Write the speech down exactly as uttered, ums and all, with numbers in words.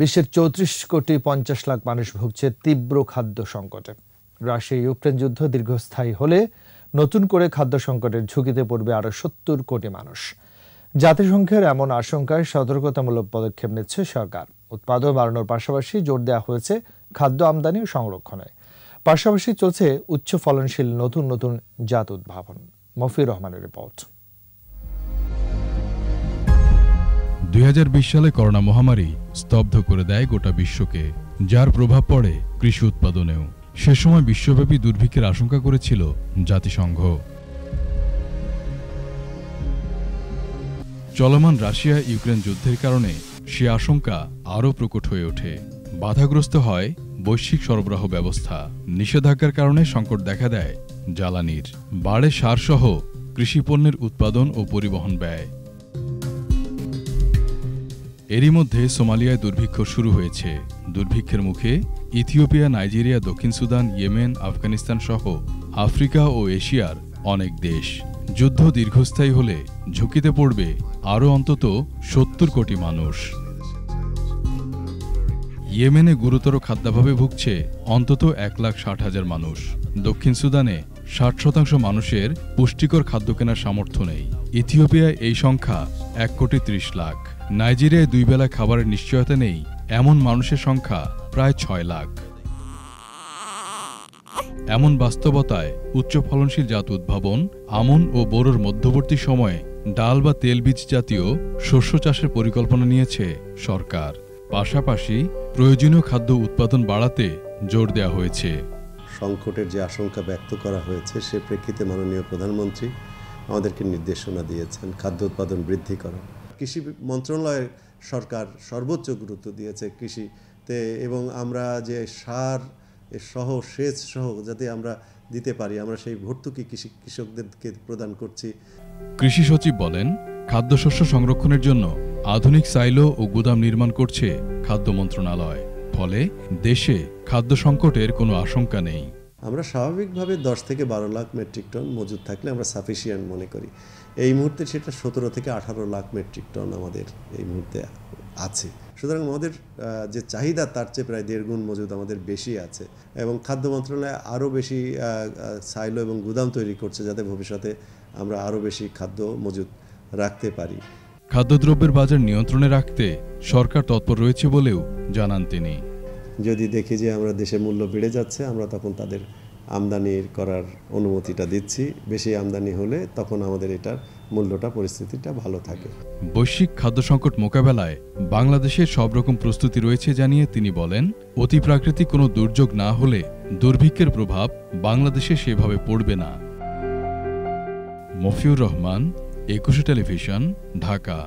विश्व चौत्रिश कोटी पंचाश लाख मानुष भुगछे तीव्र खाद्य संकटे। राशिया यूक्रेन युद्ध दीर्घस्थायी होले नतून करे खाद्य संकटेर झुंकिते पड़बे आरो सत्तर कोटी मानुष। জাতিসংঘের এমন আশঙ্কায় সতর্কতামূলক পদক্ষেপ নিচ্ছে সরকার। उत्पादन বাড়ানোর পাশাপাশি জোর দেয়া হয়েছে খাদ্য আমদানি ও সংরক্ষণে। পাশাপাশি চলছে উচ্চ ফলনশীল নতুন নতুন জাত উদ্ভাবন। মফিজুর রহমানের রিপোর্ট। দুই হাজার বিশ সালে করোনা মহামারী স্তব্ধ করে দেয় গোটা বিশ্বকে, যার প্রভাব পড়ে কৃষি উৎপাদনেও। সে সময় বিশ্বব্যাপী দুর্ভিক্ষের আশঙ্কা করেছিল জাতিসংঘ। চলমান রাশিয়া ইউক্রেন যুদ্ধের কারণে সে আশঙ্কা আরও প্রকট হয়ে ওঠে। বাধাগ্রস্ত হয় বৈশ্বিক সরবরাহ ব্যবস্থা। নিষেধাজ্ঞার কারণে সংকট দেখা দেয় জ্বালানির, বাড়ে সারসহ কৃষিপণ্যের উৎপাদন ও পরিবহন ব্যয়। এরই মধ্যে সোমালিয়ায় দুর্ভিক্ষ শুরু হয়েছে। দুর্ভিক্ষের মুখে ইথিওপিয়া, নাইজেরিয়া, দক্ষিণ সুদান, ইয়েমেন, আফগানিস্তান সহ আফ্রিকা ও এশিয়ার অনেক দেশ। যুদ্ধ দীর্ঘস্থায়ী হলে ঝুঁকিতে পড়বে আরও অন্তত সত্তর কোটি মানুষ। ইয়েমেনে গুরুতর খাদ্যাভাবে ভুগছে অন্তত এক লাখ ষাট হাজার মানুষ। দক্ষিণ সুদানে ষাট শতাংশ মানুষের পুষ্টিকর খাদ্য কেনার সামর্থ্য নেই। ইথিওপিয়ায় এই সংখ্যা এক কোটি ত্রিশ লাখ। নাইজেরিয়ায় দুই বেলা খাবারের নিশ্চয়তা নেই এমন মানুষের সংখ্যা প্রায় ছয় লাখ। এমন বাস্তবতায় উচ্চ ফলনশীল জাত উদ্ভাবন, আমন ও বোরোর মধ্যবর্তী সময়ে ডাল বা তেলবীজ জাতীয় শস্য চাষের পরিকল্পনা নিয়েছে সরকার। পাশাপাশি প্রয়োজনীয় খাদ্য উৎপাদন বাড়াতে জোর দেয়া হয়েছে। সংকটের যে আশঙ্কা ব্যক্ত করা হয়েছে সে প্রেক্ষিতে মাননীয় প্রধানমন্ত্রী আমাদেরকে নির্দেশনা দিয়েছেন খাদ্য উৎপাদন বৃদ্ধি করা। কৃষি মন্ত্রণালয়ের সরকার সর্বোচ্চ গুরুত্ব দিয়েছে কৃষিতে, এবং আমরা যে সার সহ সেচ সহ যাতে আমরা দিতে পারি আমরা সেই ভর্তুকি কৃষি কৃষকদেরকে প্রদান করছি। কৃষি সচিব বলেন, খাদ্যশস্য সংরক্ষণের জন্য আধুনিক সাইলো ও গুদাম নির্মাণ করছে খাদ্য মন্ত্রণালয়। ফলে দেশে খাদ্য সংকটের কোনো আশঙ্কা নেই। আমরা স্বাভাবিকভাবে দশ থেকে বারো লাখ মেট্রিক টন মজুদ থাকলে আমরা সাফিসিয়েন্ট মনে করি। এই মুহূর্তে সেটা সতেরো থেকে আঠারো লাখ মেট্রিক টন আমাদের এই মুহূর্তে আছে। সুতরাং আমাদের যে চাহিদা তার চেয়ে প্রায় দেড় গুণ মজুদ আমাদের বেশি আছে, এবং খাদ্য মন্ত্রণালয় আরও বেশি সাইলো এবং গুদাম তৈরি করছে যাতে ভবিষ্যতে আমরা আরও বেশি খাদ্য মজুদ রাখতে পারি। খাদ্যদ্রব্যের বাজার নিয়ন্ত্রণে রাখতে সরকার তৎপর রয়েছে বলেও জানান তিনি। যদি দেখি যে আমরা দেশে মূল্য বেড়ে যাচ্ছে আমরা তখন তাদের আমদানি করার অনুমতিটা দিচ্ছি। বেশি আমদানি হলে তখন আমাদের এটার মূল্যটা পরিস্থিতিটা ভালো থাকে। বৈশ্বিক খাদ্য সংকট মোকাবেলায় বাংলাদেশের সব রকম প্রস্তুতি রয়েছে জানিয়ে তিনি বলেন, অতি প্রাকৃতিক কোনো দুর্যোগ না হলে দুর্ভিক্ষের প্রভাব বাংলাদেশে সেভাবে পড়বে না। মফিজুর রহমান, একুশে টেলিভিশন, ঢাকা।